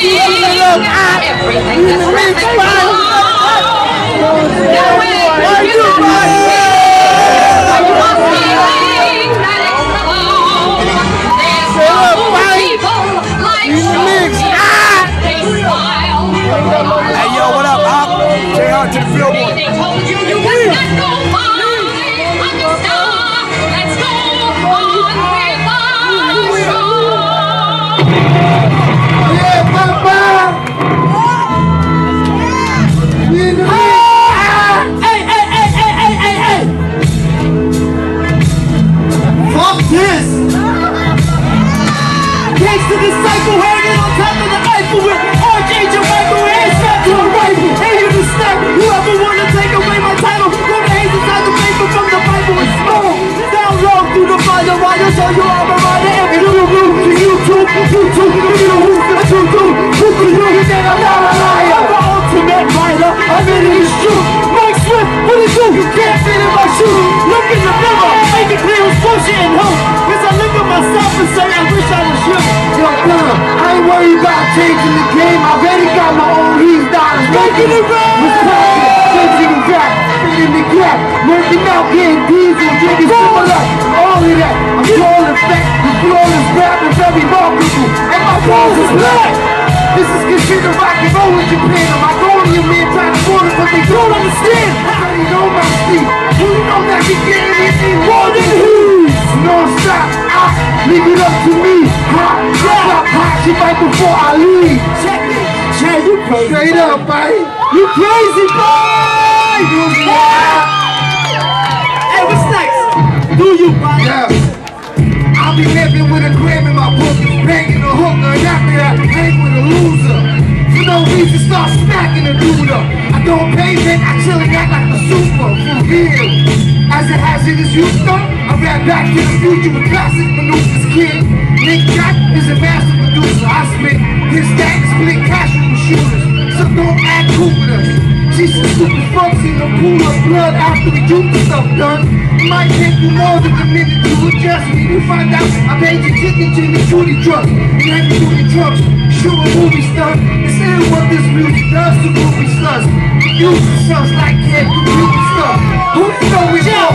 Hey yo, what up, Hop? Check out to the billboard. They told you you would not go far. I'm a star. Let's go on paper. Yeah, papa. Hey, hey, hey, hey, hey, hey, hey. Fuck this. Takes the disciple hanging on top of the Eiffel with R.J. Jamaica and shot to a rifle. Hey, you just stop. Whoever wanna take away my title, put the hands inside the paper from the Bible and small. Down low through the fire, rider, so you are a rider. And through the roof, to YouTube, YouTube, through the roof, that's what you do. To you, that I'm not a liar. I'm the ultimate rider, I'm in his shoes. Mike Swift, what do you do? You can't fit in my shoes. Look in the mirror, make it clear who's bullshit and who. Cause I look at myself and say I wish I was you. Yo, I ain't worried about changing the game. I already got my own heat dollars. Making it right. Wisconsin, changing the gap, spinning in the gap. Working out, getting diesel, drinking soda. All of that, I'm flawless back. The flawless rap is very remarkable. And my balls is black. This is considered rock and roll in Japan. I'm not going to me and trying to order, but they don't understand. I already know my speed. You know that we getting anything more than who's. Non-stop, I leave it up to me. Hot, hot, hot, she fight before I leave. Check it, Jay, you crazy. Straight up, buddy. You crazy, boy. You hey, what's next? Do you, buddy? Yeah. I'll be living with a gram in my pocket, banging a hook, and after that, hang with a loser. For no reason, start smacking a dude up. I don't pay rent, I chill and act like a super, for real. As it has in this youth stuff, I rap back to the future with classic producers, kid. Nick Jack is a master producer, I spit his stack, split cash with the shooters. So don't act cool with us. She's so super funky, no pool of blood after the youth stuff done. Might take you more than a minute to adjust me. You find out I made your chicken to the shooting drugs. You had to do the drugs, shoot a movie stunt. This ain't what this music does to movie stunts. You use the stunts like can't do movie stuff. Who's going on?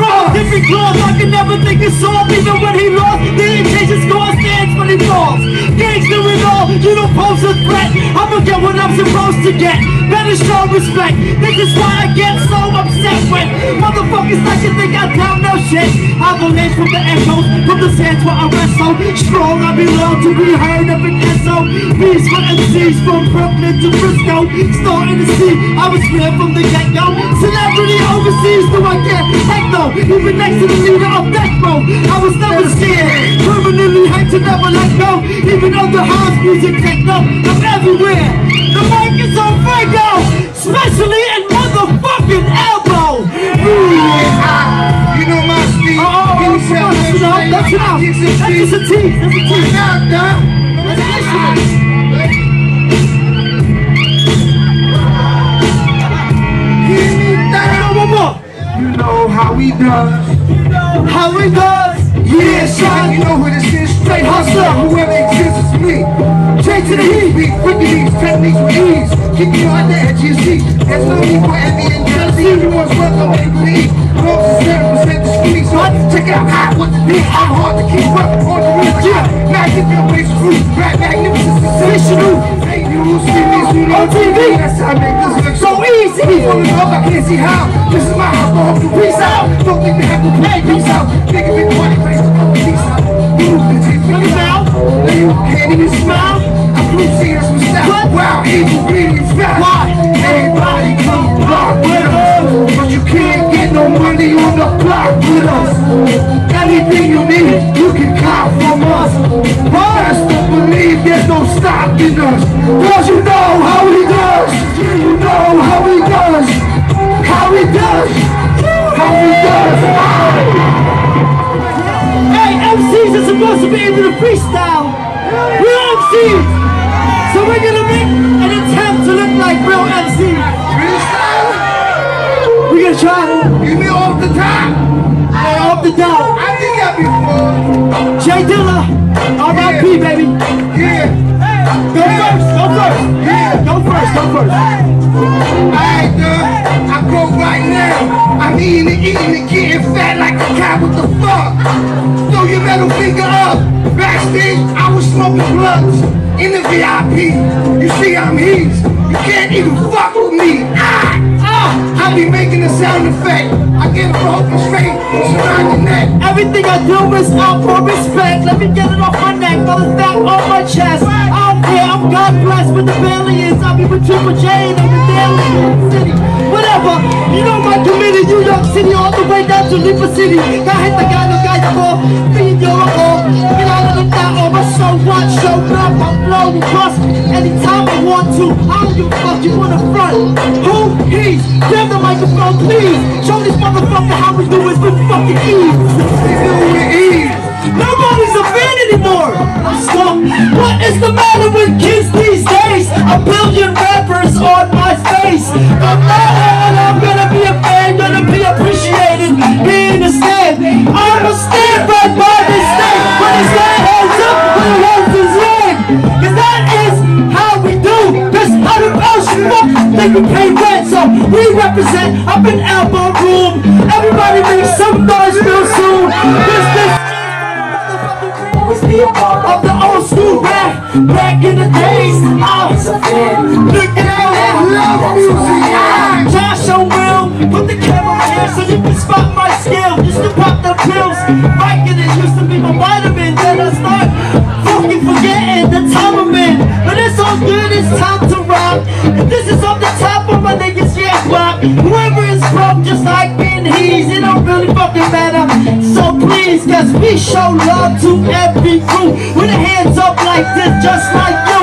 From different claws, I could never think it's all. Even when he lost, didn't change his score, stands when he falls. Gangster and all, you don't pose a threat. I'ma get what I'm supposed to get. Better show respect. This is why I get so upset when motherfuckers like to think I down no shit. I will name from the echoes, from the sands where I wrestle. Strong, I belong to be heard up in Esso. Beast for MCs from Brooklyn to Frisco. Starting to see, I was clear from the get-go. Celebrity overseas, do I get techno? Even next to the leader of death row, I was never scared. Permanently hate to never let go. Even though the house music techno, I'm everywhere. The mic is on Franco. Especially in motherfucking elbow. You know my speed. That's enough. That's a tease. That's a tease. That's an issue. Give me that. One more. You know how he does. You know how he does. Yeah, shine. You know who this is. Straight hustler. Whoever exists is me. Change to the heat. Beat quick these techniques with ease. Keep you on the edge of your seat. There's no need for envy and jealousy. Everyone's welcome and believe. Close to 7% the streets. Check out hot with the beat. I'm hard to keep up. On the roof, yeah. Magic your way through. Rap magnificent sensational. Fake news, series, you know TV. That's how I make this look so easy. Falling off, I can't see how. This is my house, I hope you peace out. Don't think they have to pay, peace out. Think of it, money, face to come, peace out. Peace out. You can't even smile. I prove serious with style. Wow, evil really fast. Why? Everybody come rock with us. But you can't get no money on the block with us. Anything you need, you can cop from us. Best don't believe there's no stopping us. Cause you know how he does. You know how he does. How he does. How he does. Hey, MCs are supposed to be into the freestyle. We're MCs. So we're gonna make an attempt to look like real MCs. Freestyle? We're gonna try. Give me off the top. Off the top. I did that before. Jay Dilla, R.I.P. baby. Yeah. Go first. Alright, I go right now. I'm eating it, getting fat like a cow. What the fuck? Throw your metal finger up. Backstage, I was smoking blunts in the VIP. You see, I'm heat. You can't even fuck with me. I be making a sound effect. I get broken straight, surround your neck. Everything I do is all for respect. Let me get it off my neck, all it's back on my chest. I'm there, I'm God blessed with the billions. I be with Triple J and I'm in daily city. Whatever, you know my community, New York City, all the way down to Lipa City. I hit the guy, no guys fall, me and you're all. And I let them die on my show, watch, show up. I'm blowing across anytime I want to. I don't give a fuck, you wanna front. Who? He's them. The microphone, please. Show this motherfucker how we do it with fucking ease. Nobody's a fan anymore. I'm stuck. What is the matter with kids these days? A billion rappers on my face. From now on, I'm gonna be a fan, gonna be appreciated, be in the stand. I'm a stand right by this stage. Put his hands up, put his hand. 'Cause that is how we do. This other bullshit fuck. They can pay rent, so we represent up in elbow room. Everybody make some noise real soon. This was the part of the old school rap back in the days. I was a fan. Look at that love music. Josh O'Will, put the camera here so you can spot my skill. Used to pop the pills, Viking, it used to be my vitamin. Then I start fucking forgetting the time I'm in, but it's all good. It's time to rock. This is all. My niggas, yeah, block. Whoever is from, just like me and he's, it don't really fucking matter. So please, cause we show love to every crew with the hands up like this, just like you.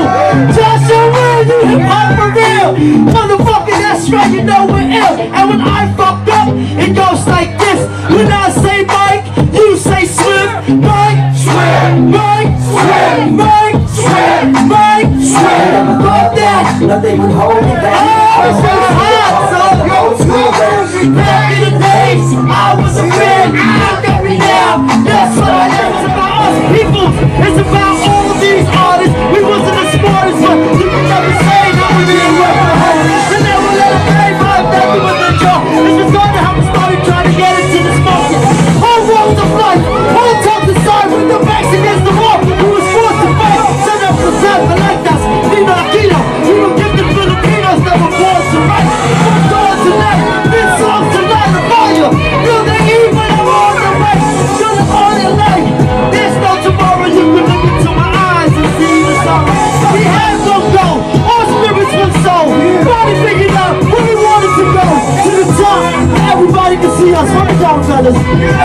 Just so real, you hip hop for real. Motherfucker, that's right, you know we're ill. And when I fuck up, it goes like this. When I say Mike, you say Swift. Mike Swift, Mike Swift, Mike Swift, Mike Swift. Fuck that, nothing would hold me back. I was so hot, so go-to. Back in the days, I was a fan. Look at me now, that's what I am. It's about us people, it's about all of these artists. We wasn't the smartest, but you can never say that we didn't work for home. And then we let it play, but I'm back with the job. It's just going to have a story, trying to get into this market. All walks of life, all top to side, with the backs against the wall. Who was forced to fight, set up for self, and like that's Nino Aquino. You don't give the Filipinos never born. There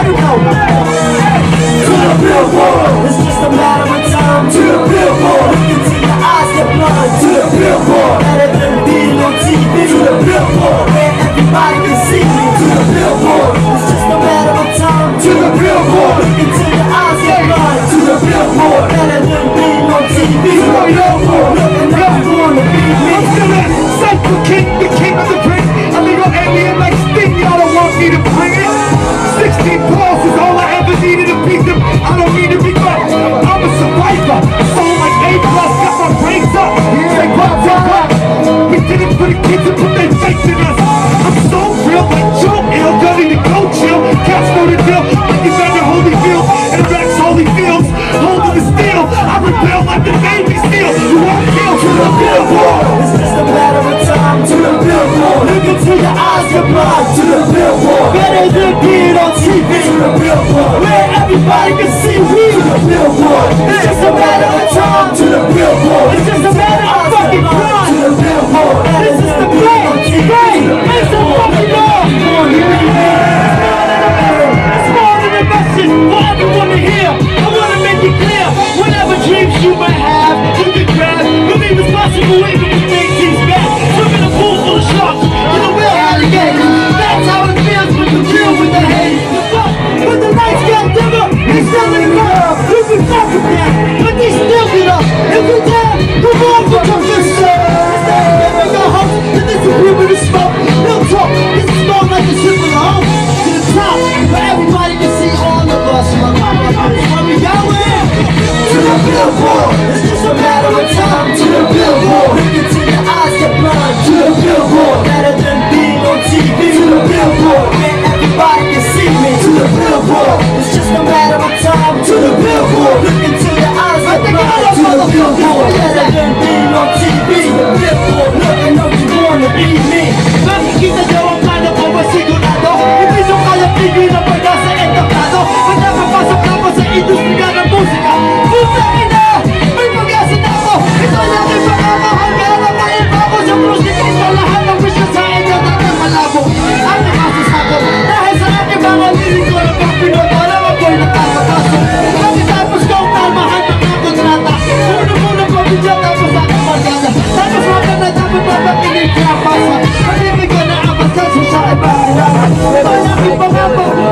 we go. To the billboard, it's just a matter of time. To the billboard, look into your eyes, get blood. To the billboard, better than being on TV. To the billboard, where everybody can see me. To the billboard, it's just a matter of time. To the billboard, look into your eyes, get blood. To the billboard, better than being on TV. To the billboard, looking up for the beat me. I'm still in cycle kick, the king of the prince. A little alien like Sting, y'all don't want me to bring it. 16 balls is all I ever needed to beat them. I don't need to be back. I'm a survivor. Sold like A+, got my brains up. Say pop, say pop. We did it for the kids and put their faith in us. I'm so real, like Joe Ill, gunning to go chill. Cats know the deal, like it's on the Holyfield. And Rex Holyfield's holding the steel. I rebel like the Navy SEAL. You won't kill. To the billboard, it's just a matter of time. To the billboard, look into your eyes, your blood. To the billboard, better than being on TV. To the billboard, where everybody can see me. To the billboard, it's just a matter of time. To the billboard, it's just a matter of fucking time. To the billboard, this is the play. Make some fucking noise. It's more than a message for everyone to hear. I wanna make it clear, whatever dreams you might have, you can grab. Believe it's possible even if things seem bad. Jump in a pool full of sharks, you don't will how to get it. That's how it feels when you deal with the hate. When the lights get dimmer, they still in the club. You can fuck with that, but they still get up. If you're down, come on.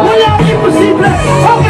Olha que possível.